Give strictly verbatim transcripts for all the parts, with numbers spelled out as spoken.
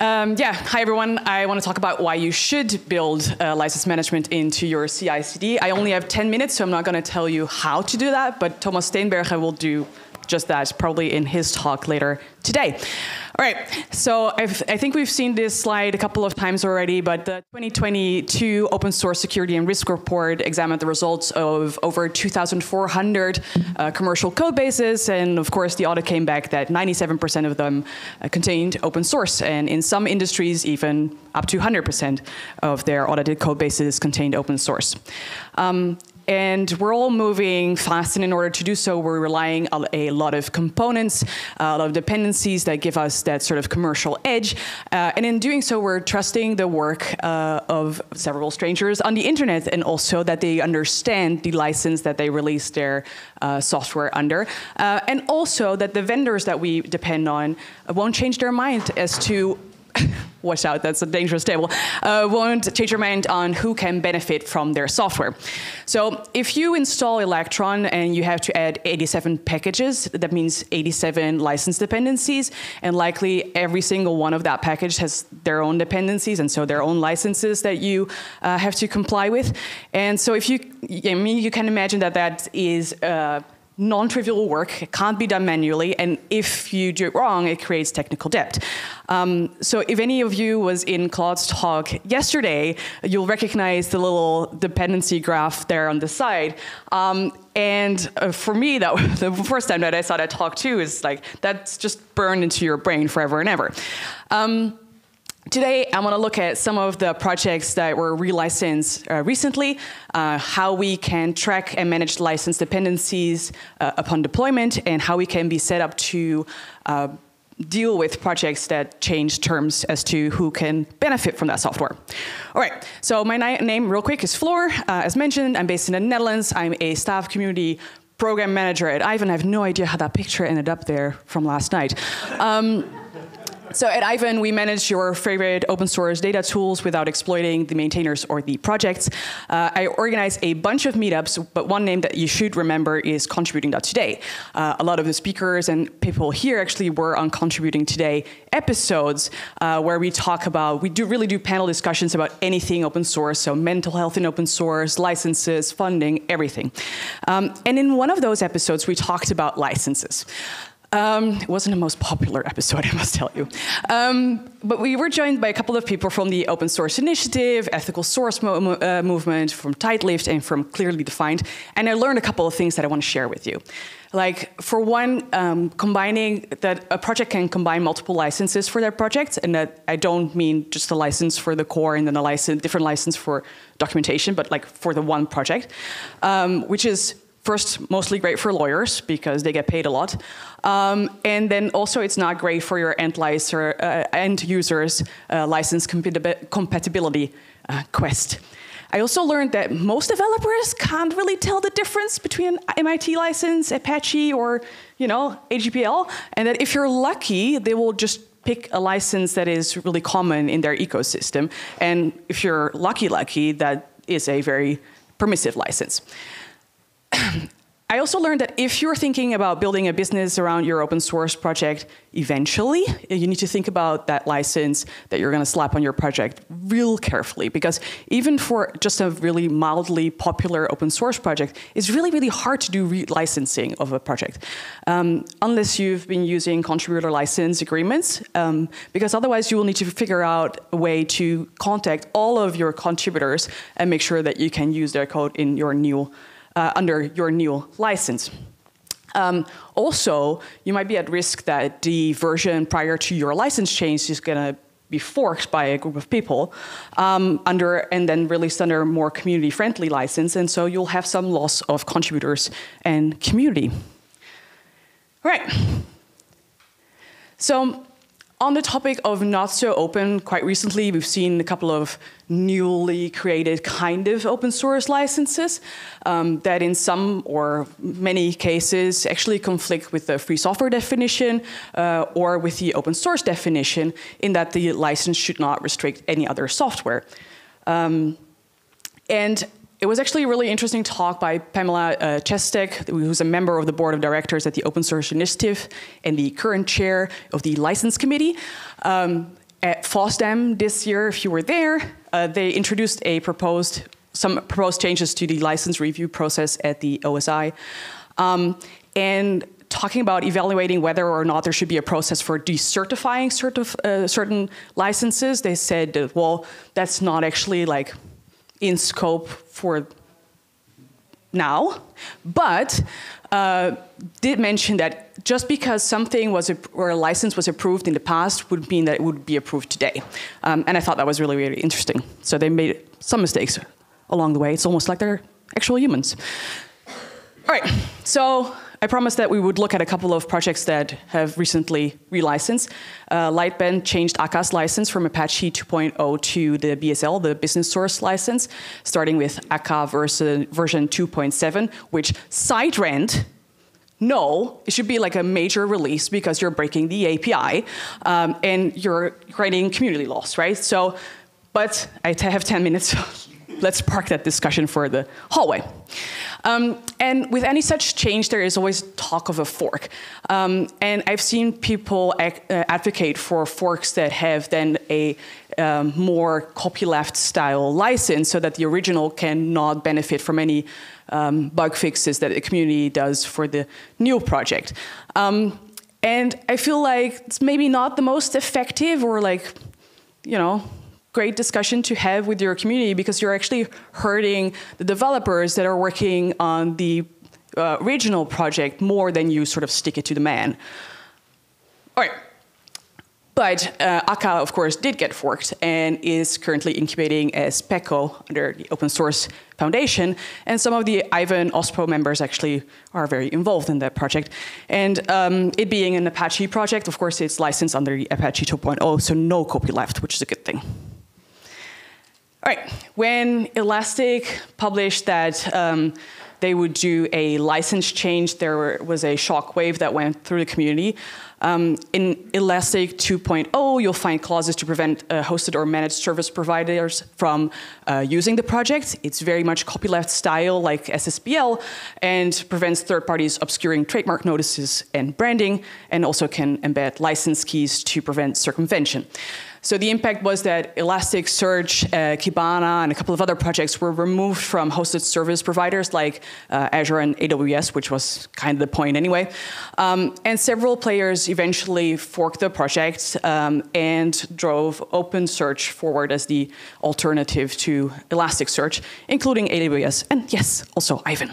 Um, yeah, hi everyone. I want to talk about why you should build uh, license management into your C I C D. I only have ten minutes, so I'm not going to tell you how to do that, but Thomas Steinberger will do just that, probably in his talk later today. All right, so I've, I think we've seen this slide a couple of times already, but the twenty twenty-two Open Source Security and Risk Report examined the results of over two thousand four hundred uh, commercial code bases, and of course the audit came back that ninety-seven percent of them uh, contained open source, and in some industries even up to one hundred percent of their audited code bases contained open source. Um, And we're all moving fast, and in order to do so, we're relying on a lot of components, a lot of dependencies that give us that sort of commercial edge. Uh, and in doing so, we're trusting the work uh, of several strangers on the internet, and also that they understand the license that they release their uh, software under. Uh, and also that the vendors that we depend on won't change their mind as to watch out, that's a dangerous table, uh, won't change your mind on who can benefit from their software. So if you install Electron and you have to add eighty-seven packages, that means eighty-seven license dependencies, and likely every single one of that package has their own dependencies, and so their own licenses that you uh, have to comply with. And so if you, I mean, you can imagine that that is uh, non-trivial work. It can't be done manually, and if you do it wrong, it creates technical debt. Um, so if any of you was in Claude's talk yesterday, you'll recognize the little dependency graph there on the side. Um, and uh, for me, that was the first time that I saw that talk too, is like, that's just burned into your brain forever and ever. Um, Today, I want to look at some of the projects that were relicensed uh, recently, uh, how we can track and manage license dependencies uh, upon deployment, and how we can be set up to uh, deal with projects that change terms as to who can benefit from that software. All right, so my name real quick is Floor. Uh, as mentioned, I'm based in the Netherlands. I'm a staff community program manager at Ivan. I have no idea how that picture ended up there from last night. Um, So at Ivan, we manage your favorite open source data tools without exploiting the maintainers or the projects. Uh, I organize a bunch of meetups, but one name that you should remember is contributing dot today. Uh, a lot of the speakers and people here actually were on Contributing Today episodes uh, where we talk about, we do really do panel discussions about anything open source, so mental health in open source, licenses, funding, everything. Um, and in one of those episodes, we talked about licenses. Um, it wasn't the most popular episode, I must tell you. Um, but we were joined by a couple of people from the Open Source Initiative, Ethical Source mo uh, Movement, from Tidelift, and from Clearly Defined. And I learned a couple of things that I want to share with you. Like, for one, um, combining that a project can combine multiple licenses for their projects, and that I don't mean just a license for the core and then a license, different license for documentation, but like for the one project, um, which is first, mostly great for lawyers because they get paid a lot. Um, and then also it's not great for your end, licer, uh, end users uh, license compatib compatibility uh, quest. I also learned that most developers can't really tell the difference between an M I T license, Apache, or you know, A G P L, and that if you're lucky, they will just pick a license that is really common in their ecosystem. And if you're lucky, lucky, that is a very permissive license. I also learned that if you're thinking about building a business around your open source project, eventually, you need to think about that license that you're going to slap on your project real carefully, because even for just a really mildly popular open source project, it's really, really hard to do re-licensing of a project, um, unless you've been using contributor license agreements, um, because otherwise you will need to figure out a way to contact all of your contributors and make sure that you can use their code in your new Uh, under your new license. Um, also, you might be at risk that the version prior to your license change is going to be forked by a group of people um, under and then released under a more community-friendly license, and so you'll have some loss of contributors and community. All right. So, on the topic of not so open, quite recently we've seen a couple of newly created kind of open source licenses um, that in some or many cases actually conflict with the free software definition uh, or with the open source definition, in that the license should not restrict any other software. Um, and it was actually a really interesting talk by Pamela uh, Chestek, who's a member of the board of directors at the Open Source Initiative and the current chair of the license committee. Um, At FOSDEM this year, if you were there, uh, they introduced a proposed, some proposed changes to the license review process at the O S I. Um, and talking about evaluating whether or not there should be a process for decertifying certif uh, certain licenses, they said that, well, that's not actually like in scope for now, but uh, did mention that just because something was, or a license was approved in the past would mean that it would be approved today. Um, and I thought that was really, really interesting. So they made some mistakes along the way. It's almost like they're actual humans. All right, so I promised that we would look at a couple of projects that have recently relicensed. Uh, Lightbend changed Akka's license from Apache two point oh to the B S L, the business source license, starting with Akka version, version two point seven, which side rant, no, it should be like a major release because you're breaking the A P I um, and you're creating community loss, right? So, but I have ten minutes. Let's park that discussion for the hallway. Um, and with any such change, there is always talk of a fork. Um, and I've seen people ac uh, advocate for forks that have then a um, more copyleft style license so that the original cannot benefit from any um, bug fixes that the community does for the new project. Um, and I feel like it's maybe not the most effective or like, you know, great discussion to have with your community because you're actually hurting the developers that are working on the uh, original project more than you sort of stick it to the man. All right. But uh, Akka, of course, did get forked and is currently incubating as PECO under the Open Source Foundation. And some of the Ivan OSPO members actually are very involved in that project. And um, it being an Apache project, of course, it's licensed under the Apache two point oh, so no copyleft, which is a good thing. All right, when Elastic published that um, they would do a license change, there was a shockwave that went through the community. Um, in Elastic two point oh, you'll find clauses to prevent uh, hosted or managed service providers from uh, using the project. It's very much copyleft style like S S P L and prevents third parties obscuring trademark notices and branding, and also can embed license keys to prevent circumvention. So the impact was that Elasticsearch, uh, Kibana, and a couple of other projects were removed from hosted service providers like uh, Azure and A W S, which was kind of the point anyway. Um, and several players eventually forked the project um, and drove OpenSearch forward as the alternative to Elasticsearch, including A W S and, yes, also Ivan.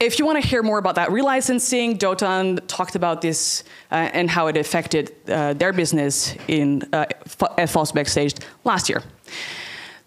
If you want to hear more about that relicensing, Dotan talked about this uh, and how it affected uh, their business in, uh, at FOSS Backstage last year.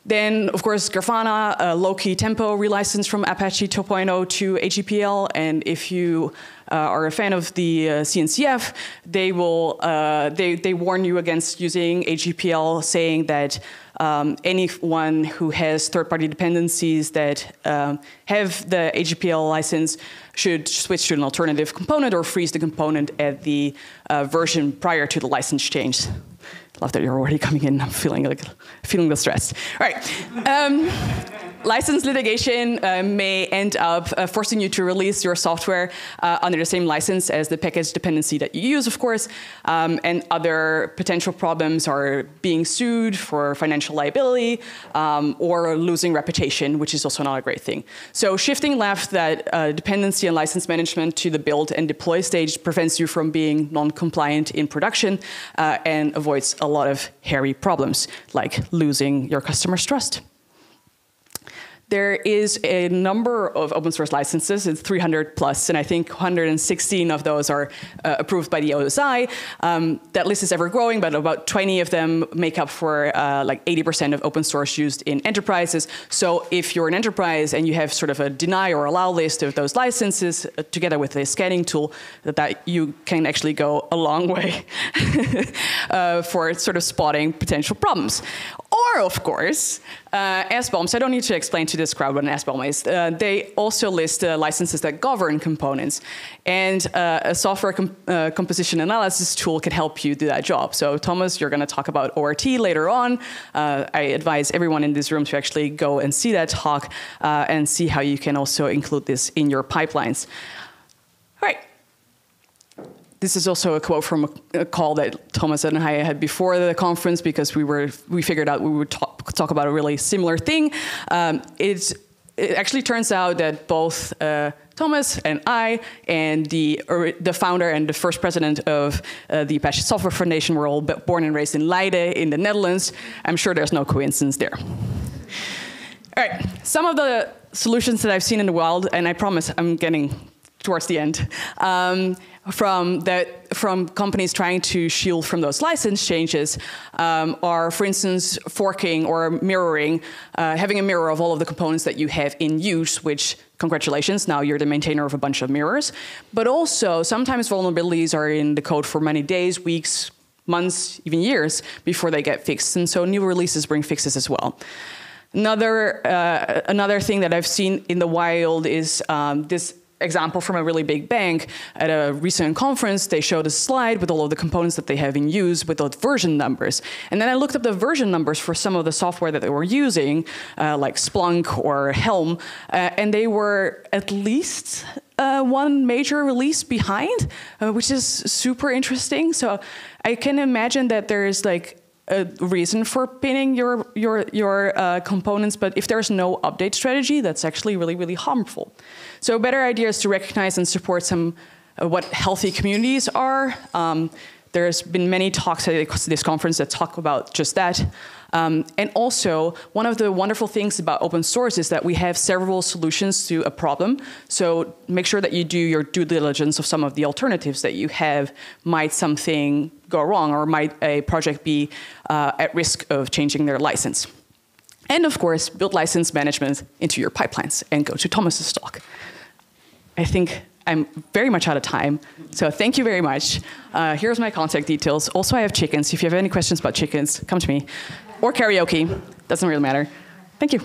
Then, of course, Grafana, uh, low-key tempo relicensed from Apache two point oh to A G P L. And if you uh, are a fan of the uh, C N C F, they will uh, they, they warn you against using A G P L, saying that Um, anyone who has third-party dependencies that um, have the A G P L license should switch to an alternative component or freeze the component at the uh, version prior to the license change. Love that you're already coming in. I'm feeling like feeling the stress. All right. Um, license litigation uh, may end up uh, forcing you to release your software uh, under the same license as the package dependency that you use, of course. Um, and other potential problems are being sued for financial liability um, or losing reputation, which is also not a great thing. So shifting left that uh, dependency and license management to the build and deploy stage prevents you from being non-compliant in production uh, and avoids a lot of hairy problems, like losing your customer's trust. There is a number of open source licenses, it's three hundred plus, and I think one hundred sixteen of those are uh, approved by the O S I. Um, that list is ever growing, but about twenty of them make up for uh, like eighty percent of open source used in enterprises. So if you're an enterprise and you have sort of a deny or allow list of those licenses uh, together with a scanning tool, that, that you can actually go a long way uh, for sort of spotting potential problems. Or, of course, uh, S-Bombs. I don't need to explain to this crowd what an S-Bomb is. Uh, they also list uh, licenses that govern components. And uh, a software com uh, composition analysis tool can help you do that job. So, Thomas, you're going to talk about O R T later on. Uh, I advise everyone in this room to actually go and see that talk uh, and see how you can also include this in your pipelines. All right. This is also a quote from a, a call that Thomas and I had before the conference, because we were we figured out we would talk, talk about a really similar thing. Um, it's, it actually turns out that both uh, Thomas and I and the, or the founder and the first president of uh, the Apache Software Foundation were all born and raised in Leiden in the Netherlands. I'm sure there's no coincidence there. All right, some of the solutions that I've seen in the wild, and I promise I'm getting towards the end, um, from that from companies trying to shield from those license changes um, are, for instance, forking or mirroring, uh, having a mirror of all of the components that you have in use, which, congratulations, now you're the maintainer of a bunch of mirrors. But also, sometimes vulnerabilities are in the code for many days, weeks, months, even years before they get fixed. And so new releases bring fixes as well. Another, uh, another thing that I've seen in the wild is um, this example from a really big bank. At a recent conference, they showed a slide with all of the components that they have in use with those version numbers. And then I looked up the version numbers for some of the software that they were using, uh, like Splunk or Helm, uh, and they were at least uh, one major release behind, uh, which is super interesting. So I can imagine that there is like a reason for pinning your, your, your uh, components, but if there's no update strategy, that's actually really, really harmful. So a better idea is to recognize and support some uh, what healthy communities are. Um, there's been many talks at this conference that talk about just that. Um, and also, one of the wonderful things about open source is that we have several solutions to a problem. So make sure that you do your due diligence of some of the alternatives that you have. Might something go wrong, or might a project be uh, at risk of changing their license? And of course, build license management into your pipelines, and go to Thomas's talk. I think I'm very much out of time, so thank you very much. Uh, here's my contact details. Also, I have chickens. If you have any questions about chickens, come to me. Or karaoke, doesn't really matter. Thank you.